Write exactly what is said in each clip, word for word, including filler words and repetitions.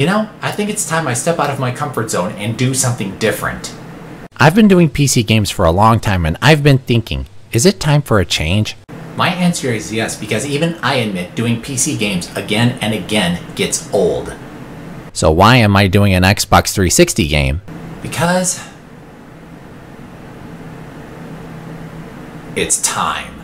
You know, I think it's time I step out of my comfort zone and do something different. I've been doing P C games for a long time, and I've been thinking, is it time for a change? My answer is yes, because even I admit doing P C games again and again gets old. So why am I doing an Xbox three sixty game? Because it's time.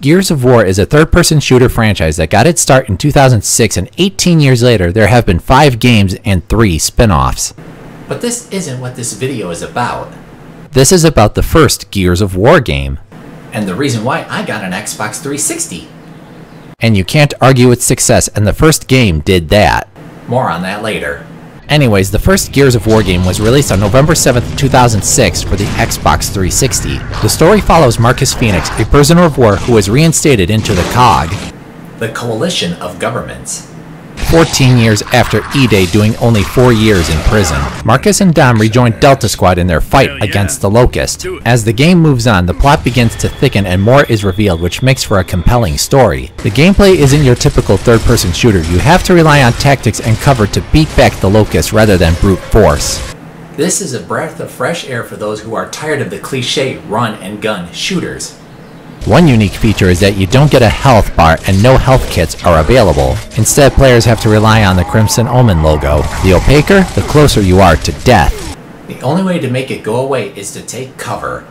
Gears of War is a third-person shooter franchise that got its start in two thousand six, and eighteen years later there have been five games and three spin-offs. But this isn't what this video is about. This is about the first Gears of War game. And the reason why I got an Xbox three sixty. And you can't argue its success, and the first game did that. More on that later. Anyways, the first Gears of War game was released on November seventh, two thousand six for the Xbox three sixty. The story follows Marcus Phoenix, a prisoner of war who is reinstated into the C O G, the Coalition of Governments, fourteen years after E Day, doing only four years in prison. Marcus and Dom rejoined Delta Squad in their fight yeah. against the Locust. As the game moves on, the plot begins to thicken and more is revealed, which makes for a compelling story. The gameplay isn't your typical third-person shooter. You have to rely on tactics and cover to beat back the Locust rather than brute force. This is a breath of fresh air for those who are tired of the cliche run-and-gun shooters. One unique feature is that you don't get a health bar, and no health kits are available. Instead, players have to rely on the Crimson Omen logo. The opaquer, the closer you are to death. The only way to make it go away is to take cover.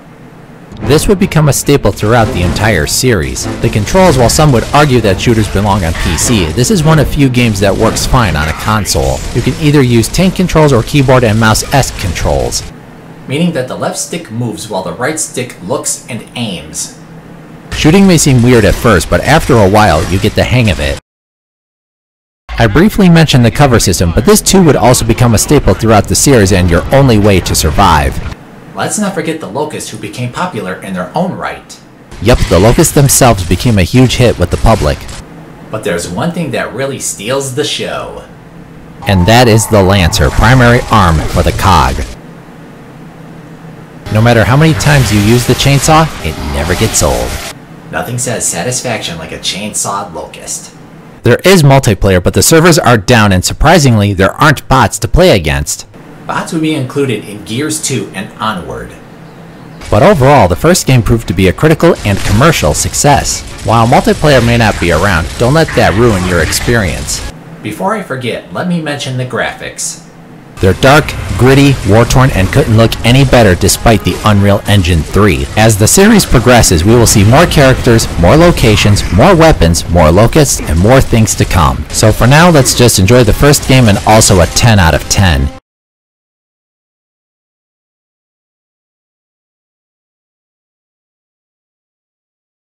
This would become a staple throughout the entire series. The controls, while some would argue that shooters belong on P C, this is one of few games that works fine on a console. You can either use tank controls or keyboard and mouse-esque controls, meaning that the left stick moves while the right stick looks and aims. Shooting may seem weird at first, but after a while, you get the hang of it. I briefly mentioned the cover system, but this too would also become a staple throughout the series and your only way to survive. Let's not forget the Locust, who became popular in their own right. Yep, the Locust themselves became a huge hit with the public. But there's one thing that really steals the show. And that is the Lancer, primary arm for the C O G. No matter how many times you use the chainsaw, it never gets old. Nothing says satisfaction like a chainsaw Locust. There is multiplayer, but the servers are down, and surprisingly, there aren't bots to play against. Bots would be included in Gears two and onward. But overall, the first game proved to be a critical and commercial success. While multiplayer may not be around, don't let that ruin your experience. Before I forget, let me mention the graphics. They're dark, gritty, war-torn, and couldn't look any better despite the Unreal Engine three. As the series progresses, we will see more characters, more locations, more weapons, more locusts, and more things to come. So for now, let's just enjoy the first game, and also a ten out of ten.